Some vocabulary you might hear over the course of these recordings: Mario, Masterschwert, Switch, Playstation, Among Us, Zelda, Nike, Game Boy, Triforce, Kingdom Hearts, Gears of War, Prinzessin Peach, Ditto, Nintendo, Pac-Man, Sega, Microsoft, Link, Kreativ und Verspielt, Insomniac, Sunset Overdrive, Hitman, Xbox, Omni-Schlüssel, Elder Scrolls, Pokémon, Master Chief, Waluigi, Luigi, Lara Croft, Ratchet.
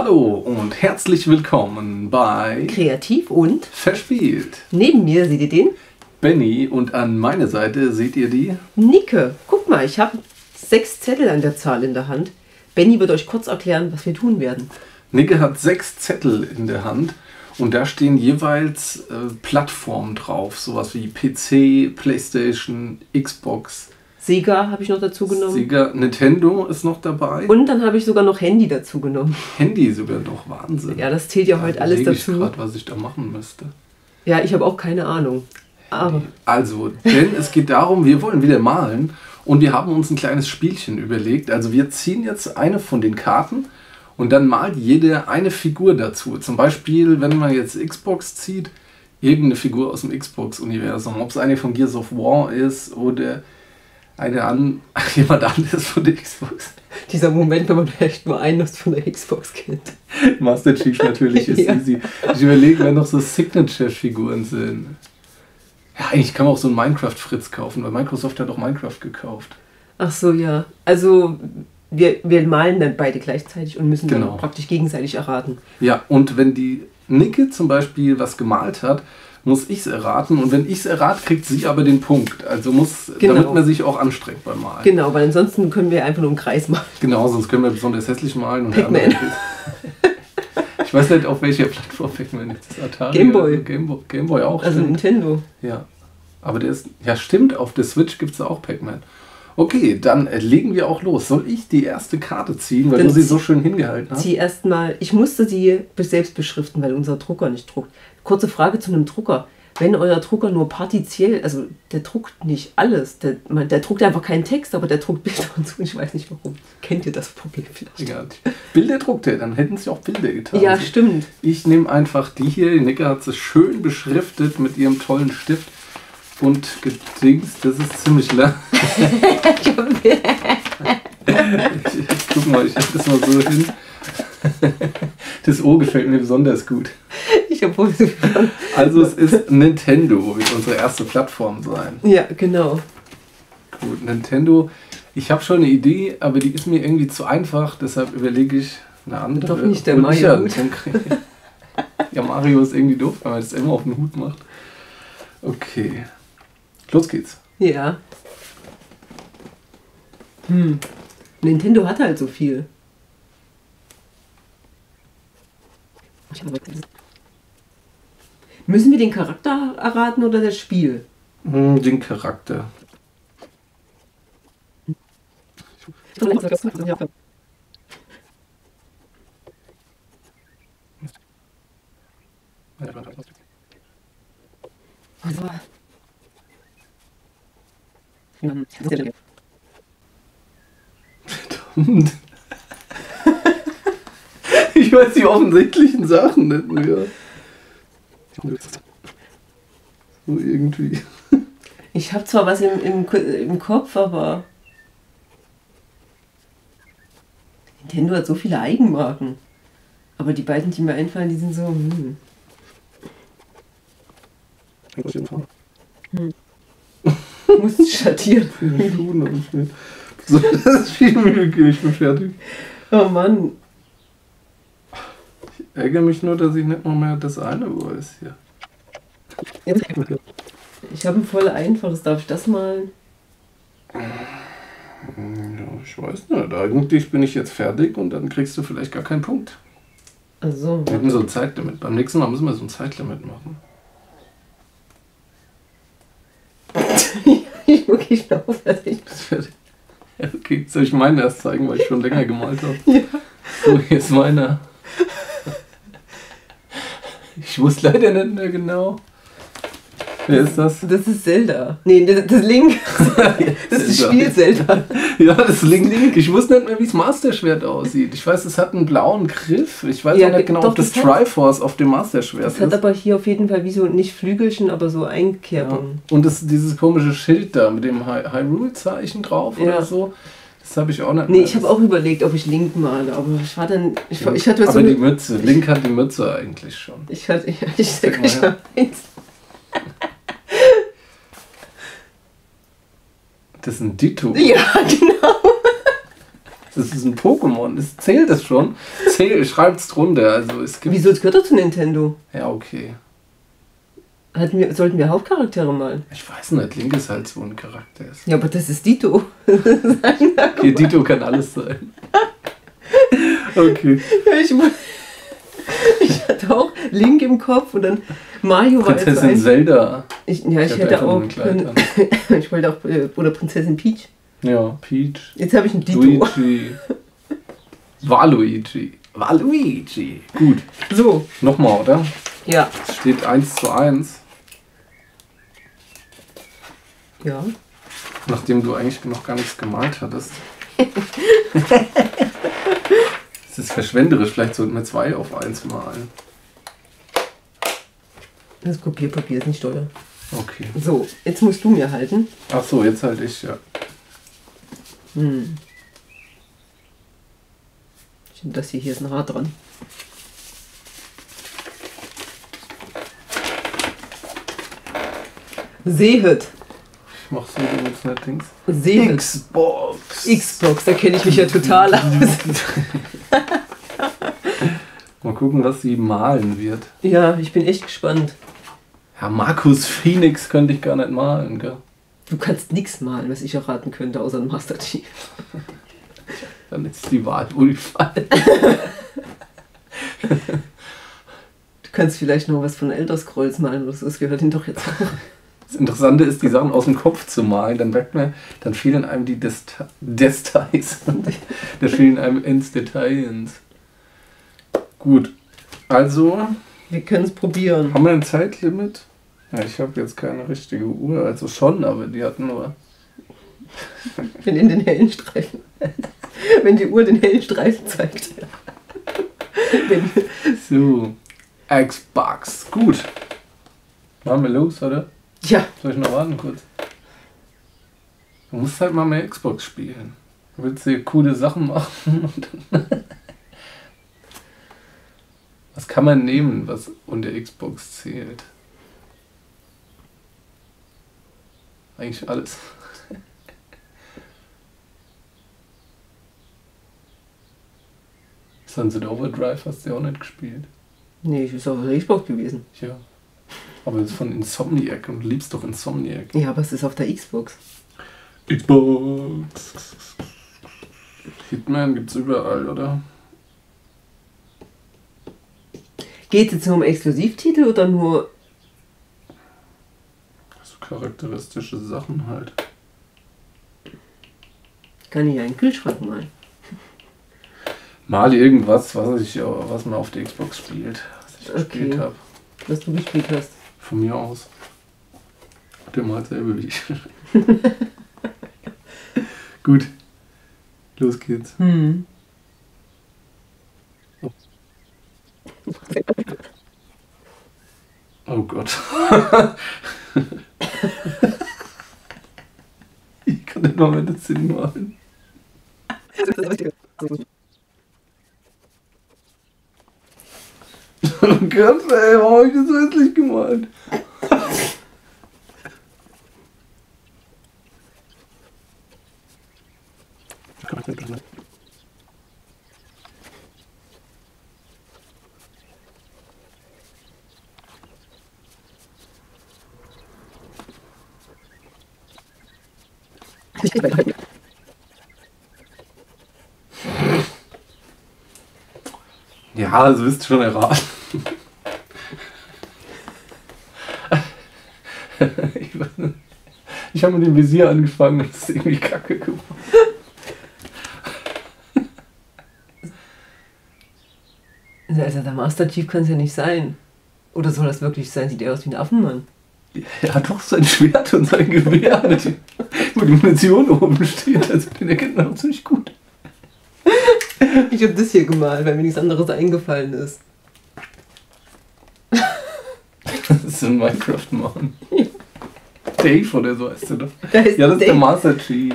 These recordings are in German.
Hallo und herzlich willkommen bei Kreativ und Verspielt. Neben mir seht ihr den Benny und an meiner Seite seht ihr die Nike. Guck mal, ich habe 6 Zettel an der Zahl in der Hand. Benny wird euch kurz erklären, was wir tun werden. Nike hat 6 Zettel in der Hand und da stehen jeweils Plattformen drauf, sowas wie PC, Playstation, Xbox. Sega habe ich noch dazu genommen. Sega, Nintendo ist noch dabei. Und dann habe ich sogar noch Handy dazu genommen. Handy sogar noch, Wahnsinn. Ja, das zählt ja heute alles dazu. Ich gerade, was ich da machen müsste. Ja, ich habe auch keine Ahnung. Aber. Also, denn es geht darum, wir wollen wieder malen und wir haben uns ein kleines Spielchen überlegt. Also wir ziehen jetzt eine von den Karten und dann malt jeder eine Figur dazu. Zum Beispiel, wenn man jetzt Xbox zieht, irgendeine Figur aus dem Xbox-Universum. Ob es eine von Gears of War ist oder jemand anderes von der Xbox. Dieser Moment, wenn man vielleicht nur einen von der Xbox kennt. Master Chief natürlich ist easy. Ich überlege, wenn noch so Signature-Figuren sind. Ja, eigentlich kann man auch so einen Minecraft-Fritz kaufen, weil Microsoft hat auch Minecraft gekauft. Ach so, ja. Also wir malen dann beide gleichzeitig und müssen dann praktisch gegenseitig erraten. Ja, und wenn die Nike zum Beispiel was gemalt hat, muss ich es erraten und wenn ich es errate, kriegt sie aber den Punkt. Also damit man sich auch anstrengt beim Malen. Genau, weil ansonsten können wir einfach nur im Kreis malen. Genau, sonst können wir besonders hässlich malen. Und Pac-Man. Ich weiß nicht, auf welcher Plattform Pac-Man ist. Das Atari? Game Boy. Game Boy auch. Also stimmt. Nintendo. Ja, aber der ist, ja stimmt, auf der Switch gibt es auch Pac-Man. Okay, dann legen wir auch los. Soll ich die erste Karte ziehen, weil du sie so schön hingehalten hast? Ich musste sie selbst beschriften, weil unser Drucker nicht druckt. Kurze Frage zu einem Drucker. Wenn euer Drucker nur partiell, also der druckt nicht alles, der druckt einfach keinen Text, aber der druckt Bilder und so, ich weiß nicht warum. Kennt ihr das Problem vielleicht? Egal. Bilder druckt er, dann hätten sie auch Bilder getan. Ja, stimmt. Ich nehme einfach die hier, die Nicke hat sie schön beschriftet mit ihrem tollen Stift. Und gedingst, das ist ziemlich lang. Ich guck mal, ich hab das mal so hin. Das O gefällt mir besonders gut. Also es ist Nintendo, wird unsere erste Plattform sein. Ja, genau. Gut, Nintendo. Ich habe schon eine Idee, aber die ist mir irgendwie zu einfach, deshalb überlege ich eine andere. Doch nicht der Mario. Ja, Mario ist irgendwie doof, weil man das immer auf den Hut macht. Okay. Los geht's. Ja. Nintendo hat halt so viel. Müssen wir den Charakter erraten oder das Spiel? Den Charakter. Verdammt. Ich weiß die offensichtlichen Sachen nicht mehr. So irgendwie. Ich habe zwar was im Kopf, aber Nintendo hat so viele Eigenmarken. Aber die beiden, die mir einfallen, die sind so. Muss schattieren. So, das ist viel Mühe, ich bin fertig. Oh Mann. Ich ärgere mich nur, dass ich nicht mal mehr das eine weiß hier. Ich habe ein voll einfaches, darf ich das malen? Ja, ich weiß nicht, eigentlich bin ich jetzt fertig und dann kriegst du vielleicht gar keinen Punkt. Ach so. Wir haben so ein Zeitlimit. Beim nächsten Mal müssen wir so ein Zeitlimit machen. Ich wirklich noch fertig. Okay, soll ich meinen erst zeigen, weil ich schon länger gemalt habe? Ja. So, hier ist meiner. Ich wusste leider nicht mehr genau. Wer ist das? Das ist Zelda. Nee, das ist Link. Das ist das Spiel Zelda. Ja, das ist Link. Ich wusste nicht mehr, wie das Masterschwert aussieht. Ich weiß, es hat einen blauen Griff. Ich weiß ja, auch nicht genau, doch, ob das Triforce auf dem Masterschwert ist. Das hat aber hier auf jeden Fall wie so, nicht Flügelchen, aber so Einkerbungen. Ja. Und das, dieses komische Schild da mit dem Hyrule-Zeichen drauf oder so. Das habe ich auch nicht. Nee, ich habe auch überlegt, ob ich Link male, aber ich war dann. Ich hatte aber so die Mütze. Link hat die Mütze eigentlich schon. Ich sag euch mal eins. Das ist ein Ditto. Ja, genau. Das ist ein Pokémon. Das zählt das schon? Schreibt's drunter. Also es gibt. Wieso, es gehört doch zu Nintendo? Ja, okay. Sollten wir Hauptcharaktere malen? Ich weiß nicht, Link ist halt so ein Charakter. Ja, aber das ist Ditto. Okay, Ditto kann alles sein. Okay. Ja, ich hatte auch Link im Kopf und dann Mario war Prinzessin Zelda. Ich hätte auch... Ich wollte auch... Oder Prinzessin Peach. Ja, Peach. Jetzt habe ich einen Ditto. Luigi. Waluigi. Gut. So. Nochmal, oder? Ja. Es steht 1:1. Ja. Nachdem du eigentlich noch gar nichts gemalt hattest. Das ist verschwenderisch. Vielleicht sollten wir 2 auf 1 malen. Das Kopierpapier ist nicht teuer. Okay. So, jetzt musst du mir halten. Ach so, jetzt halte ich, ja. Stimmt, das hier ist ein Haar dran. Sehet. Ich mach so, du musst nicht links. Sehet. Xbox, da kenne ich mich ja total aus. Mal gucken, was sie malen wird. Ja, ich bin echt gespannt. Ja, Markus Phoenix könnte ich gar nicht malen, gell? Du kannst nichts malen, was ich erraten könnte, außer ein Master Chief. Dann ist die Wahl wohl falsch. Du kannst vielleicht noch was von Elder Scrolls malen oder so, das gehört ihnen doch jetzt auch. Das Interessante ist, die Sachen aus dem Kopf zu malen, dann merkt man, dann fehlen einem die Details. Da fehlen einem ins Details. Gut, also... Wir können es probieren. Haben wir ein Zeitlimit? Ja, ich habe jetzt keine richtige Uhr, also schon, aber die hat nur... Wenn in den hellen Streifen... Wenn die Uhr den hellen Streifen zeigt. So, Xbox, gut. Machen wir los, oder? Ja. Soll ich noch warten kurz? Du musst halt mal mehr Xbox spielen. Du willst dir coole Sachen machen. Was kann man nehmen, was unter Xbox zählt? Eigentlich alles. Sunset Overdrive hast du ja auch nicht gespielt. Nee, ich bin auf der Xbox gewesen. Ja. Aber das ist von Insomniac und du liebst doch Insomniac. Ja, aber es ist auf der Xbox. Xbox! Hitman gibt's überall, oder? Geht es jetzt nur um Exklusivtitel oder nur... So charakteristische Sachen halt. Kann ich einen Kühlschrank malen? Mal irgendwas, was man auf der Xbox spielt. Was ich gespielt habe. Was du gespielt hast. Von mir aus. Der malt selber wie ich. Gut. Los geht's. Hm. Oh. Oh Gott. Ich kann nicht mal meine Zinn malen. Oh Gott, ey, warum hab ich das so hässlich gemalt? Ja, das wirst du schon erraten. Ich habe mit dem Visier angefangen und es ist irgendwie kacke geworden. Also der Master Chief kann es ja nicht sein. Oder soll das wirklich sein? Sieht er aus wie ein Affenmann? Er hat doch sein Schwert und sein Gewehr, wo die Munition oben steht. Also den erkennt man auch ziemlich gut. Ich habe das hier gemalt, weil mir nichts anderes eingefallen ist. Das ist ein Minecraft-Mann. Ja. Dave oder so heißt du doch. Da ja, das ist der Master Chief.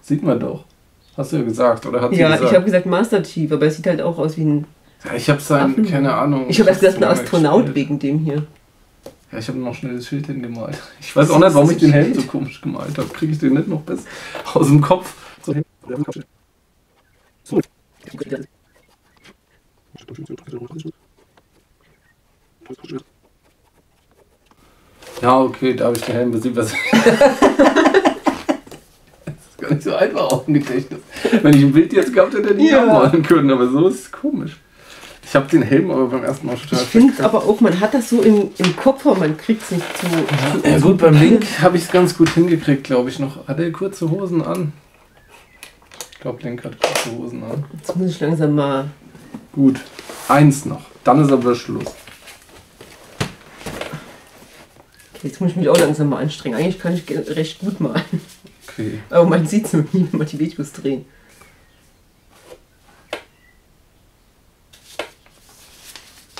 Sieht man doch. Hast du ja gesagt, oder? Hat sie gesagt? Ich habe gesagt Master Chief, aber es sieht halt auch aus wie ein... Ja, ich habe seinen, keine Ahnung... Ich habe erst gesagt, ein Astronaut wegen dem hier. Ja, ich habe noch schnell das Schild hingemalt. Ich weiß auch nicht, warum ich den Helm so komisch gemalt habe. Kriege ich den nicht noch bis aus dem Kopf? So hin. Ja, okay, da habe ich den Helm besiegt. Das ist gar nicht so einfach auf dem Gedächtnis. Wenn ich ein Bild jetzt gehabt hätte, hätte ich ja malen können, aber so ist es komisch. Ich habe den Helm aber beim ersten Mal total. Ich finde es aber auch, man hat das so im Kopf und man kriegt es nicht so. Ja, gut, beim Link habe ich es ganz gut hingekriegt, glaube ich noch. Hat er kurze Hosen an? Ich glaube, Link hat kurze Hosen an. Jetzt muss ich langsam mal... Gut, eins noch. Dann ist aber Schluss. Jetzt muss ich mich auch langsam mal anstrengen. Eigentlich kann ich recht gut malen. Okay. Aber man sieht es nicht, wenn man die Videos drehen.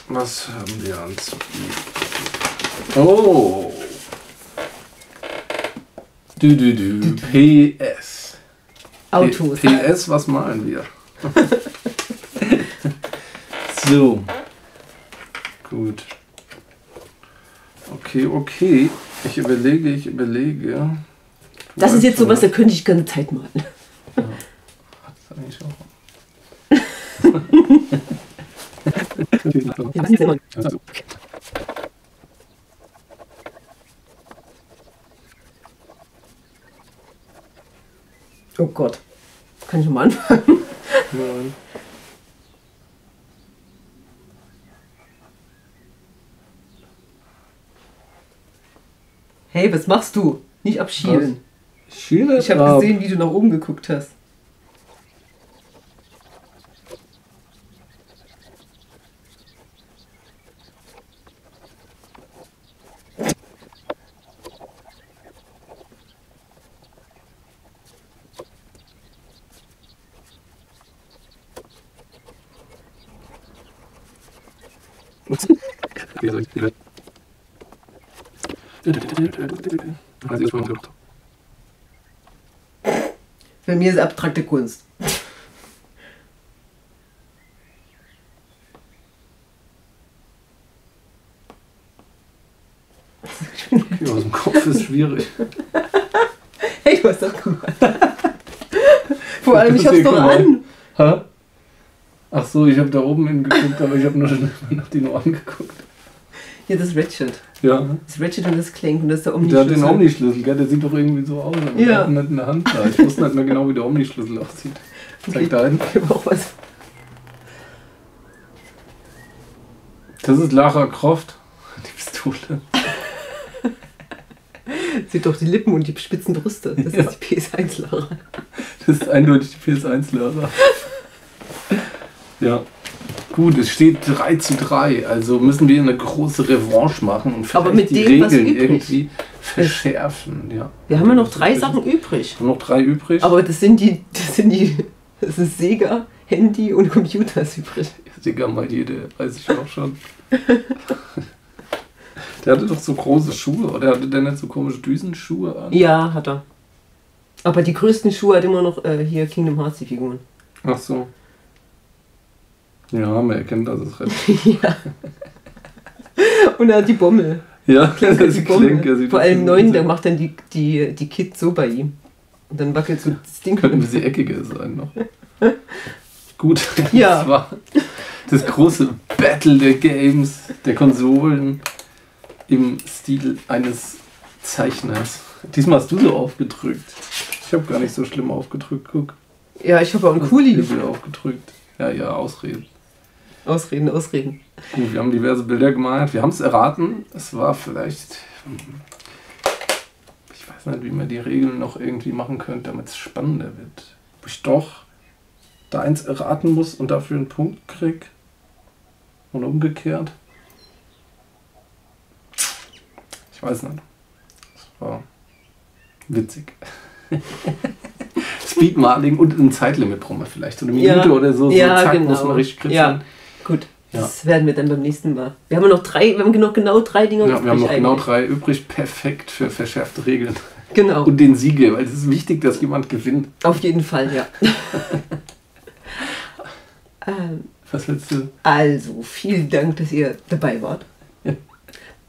Was haben wir anzubieten? Oh! PS. Autos. PS, was malen wir? So. Gut. Okay, okay. Ich überlege. Das ist jetzt sowas, da könnte ich keine Zeit malen. Ja. Hat es eigentlich auch. Oh Gott, kann ich nochmal anfangen? Nein. Hey, was machst du? Nicht abschielen. Was? Schiele ich habe gesehen, wie du nach oben geguckt hast. Für mich ist abstrakte Kunst. Okay, aus dem Kopf ist schwierig. Hey, du hast das gemacht. Vor allem, ich hab's doch an. Ha? Ach so, ich habe da oben hingeguckt, aber ich habe nur schnell nach den Ohren geguckt. Ja, das ist Ratchet. Ja. Das ist Ratchet und das Clank und das ist der Omni-Schlüssel. Der hat den Omni-Schlüssel, gell? Der sieht doch irgendwie so aus. Ja. Der hat ihn halt in der Hand da. Ich wusste nicht mehr genau, wie der Omni-Schlüssel aussieht. Zeig okay, da hin. Ich habe auch was. Das ist Lara Croft. Die Pistole. Sieht doch die Lippen und die spitzen Brüste. Das ist die PS1 Lara. Das ist eindeutig die PS1 Lara. Ja. Gut, es steht 3:3, also müssen wir eine große Revanche machen und vielleicht aber mit die Regeln irgendwie verschärfen. Ja. Wir haben ja noch 3 Sachen übrig. Und noch 3 übrig? Aber das ist Sega, Handy und Computer ist übrig. Sega mal jede, weiß ich auch schon. Der hatte doch so große Schuhe, oder hatte der nicht so komische Düsenschuhe an? Ja, hat er. Aber die größten Schuhe hat immer noch hier Kingdom Hearts die Figuren. Ach so. Ja, man erkennt, dass es rennt. Ja. Und er hat die Bommel. Ja, Klink, das ist Bommel. Vor allem 9, der macht dann die Kids so bei ihm. Und dann wackelt so das Ding. Könnte ein bisschen eckiger sein noch. Gut, ja. Das war das große Battle der Games, der Konsolen im Stil eines Zeichners. Diesmal hast du so aufgedrückt. Ich habe gar nicht so schlimm aufgedrübt, guck. Ja, ich habe auch einen Kuli aufgedrückt. Ja, Ausreden. Ausreden. Gut, wir haben diverse Bilder gemalt. Wir haben es erraten. Es war vielleicht... Ich weiß nicht, wie man die Regeln noch irgendwie machen könnte, damit es spannender wird. Ob ich doch da eins erraten muss und dafür einen Punkt krieg. Und umgekehrt. Ich weiß nicht. Es war witzig. Speedmaling und ein Zeitlimit brauchen wir vielleicht. So eine Minute oder so. Ja, zack, genau. Muss man richtig kritzeln. Ja, gut. Ja. Das werden wir dann beim nächsten Mal. Wir haben noch 3, wir haben genau 3 Dinger übrig. Ja, wir haben noch genau 3 übrig. Perfekt für verschärfte Regeln. Genau. Und den Sieger, weil es ist wichtig, dass jemand gewinnt. Auf jeden Fall, ja. Was willst du? Also, vielen Dank, dass ihr dabei wart.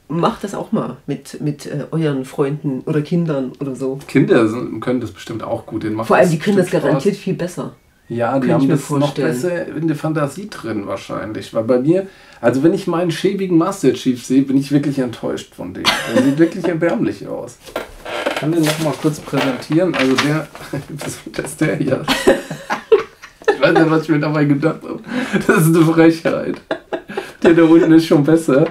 Macht das auch mal mit euren Freunden oder Kindern oder so. Kinder können das bestimmt auch gut. Vor allem, die können das garantiert viel besser. Ja, die haben das noch besser in der Fantasie drin wahrscheinlich. Weil bei mir, also wenn ich meinen schäbigen Master Chief sehe, bin ich wirklich enttäuscht von dem. Der sieht wirklich erbärmlich aus. Ich kann den nochmal kurz präsentieren. Also der, das ist der hier. Ich weiß nicht, was ich mir dabei gedacht habe. Das ist eine Frechheit. Der da unten ist schon besser.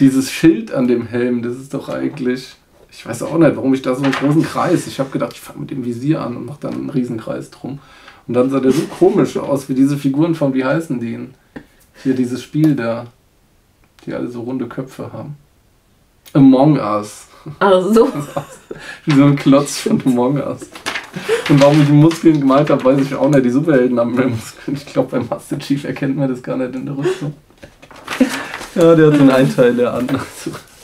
Dieses Schild an dem Helm, das ist doch eigentlich... Ich weiß auch nicht, warum ich da so einen großen Kreis... Ich habe gedacht, ich fange mit dem Visier an und mache dann einen Riesenkreis drum. Und dann sah der so komisch aus, wie diese Figuren von, wie heißen die? Hier dieses Spiel da, die alle so runde Köpfe haben. Among Us. Ach so. Wie so ein Klotz von Among Us. Und warum ich Muskeln gemalt habe, weiß ich auch nicht. Die Superhelden haben mehr Muskeln. Ich glaube, beim Master Chief erkennt man das gar nicht in der Rüstung. Ja, der hat so einen Einteiler an.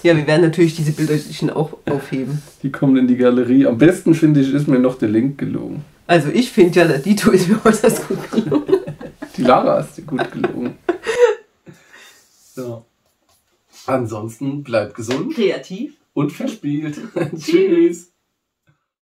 Ja, wir werden natürlich diese Bilderchen auch aufheben. Die kommen in die Galerie. Am besten, finde ich, ist mir noch der Link gelungen. Also ich finde ja, der Ditto ist mir äußerst gut gelungen. Die Lara ist dir gut gelungen. So. Ansonsten bleibt gesund. Kreativ. Und verspielt. Tschüss.